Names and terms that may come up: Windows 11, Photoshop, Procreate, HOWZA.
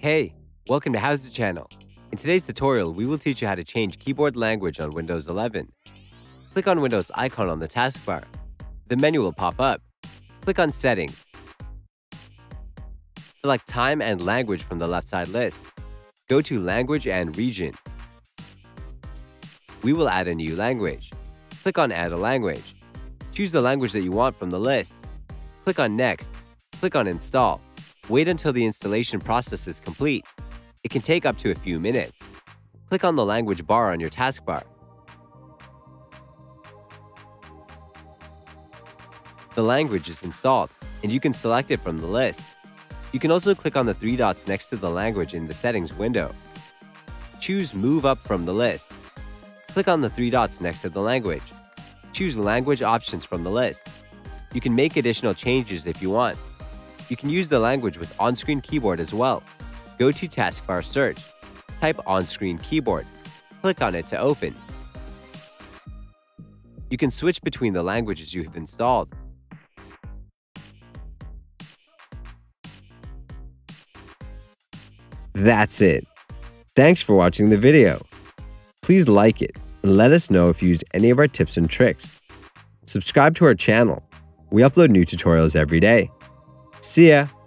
Hey, welcome to HOWZA channel. In today's tutorial, we will teach you how to change keyboard language on Windows 11. Click on Windows icon on the taskbar. The menu will pop up. Click on Settings. Select Time and Language from the left side list. Go to Language and Region. We will add a new language. Click on Add a Language. Choose the language that you want from the list. Click on Next. Click on Install. Wait until the installation process is complete. It can take up to a few minutes. Click on the language bar on your taskbar. The language is installed, and you can select it from the list. You can also click on the three dots next to the language in the settings window. Choose Move Up from the list. Click on the three dots next to the language. Choose Language Options from the list. You can make additional changes if you want. You can use the language with on-screen keyboard as well. Go to Taskbar Search, type on-screen keyboard, click on it to open. You can switch between the languages you have installed. That's it. Thanks for watching the video. Please like it and let us know if you used any of our tips and tricks. Subscribe to our channel. We upload new tutorials every day. See ya!